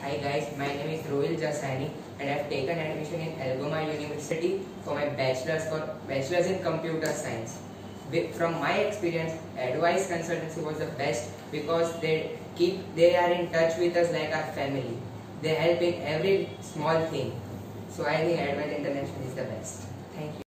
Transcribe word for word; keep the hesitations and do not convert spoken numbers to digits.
Hi guys, my name is Dhruvil Jasani and I have taken admission in Algoma University for my bachelor's for bachelor's in computer science. From my experience, Advice Consultancy was the best because they keep they are in touch with us like our family. They help in every small thing. So I think Advice International is the best. Thank you.